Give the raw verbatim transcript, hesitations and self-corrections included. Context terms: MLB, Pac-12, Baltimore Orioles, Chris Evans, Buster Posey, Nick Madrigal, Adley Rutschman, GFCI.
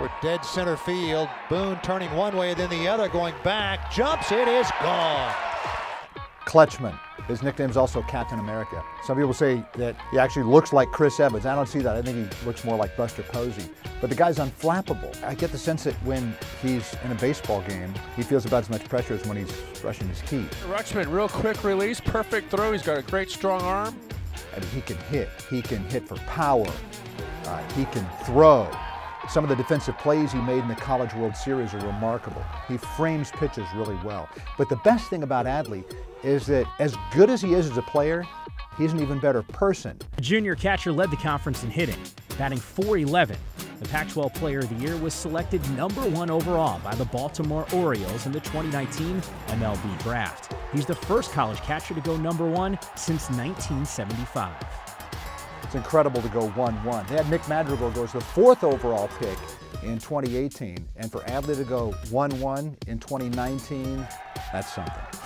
for dead center field. Boone turning one way, then the other, going back, jumps, it is gone. Clutchman. His nickname is also Captain America. Some people say that he actually looks like Chris Evans. I don't see that. I think he looks more like Buster Posey. But the guy's unflappable. I get the sense that when he's in a baseball game, he feels about as much pressure as when he's brushing his teeth. Rutschman, real quick release, perfect throw. He's got a great strong arm. I mean, he can hit. He can hit for power. Uh, he can throw. Some of the defensive plays he made in the College World Series are remarkable. He frames pitches really well. But the best thing about Adley is that as good as he is as a player, he's an even better person. The junior catcher led the conference in hitting, batting four eleven. The Pac twelve Player of the Year was selected number one overall by the Baltimore Orioles in the twenty nineteen M L B draft. He's the first college catcher to go number one since nineteen seventy-five. It's incredible to go one one. They had Nick Madrigal go as the fourth overall pick in twenty eighteen, and for Adley to go one one in twenty nineteen, that's something.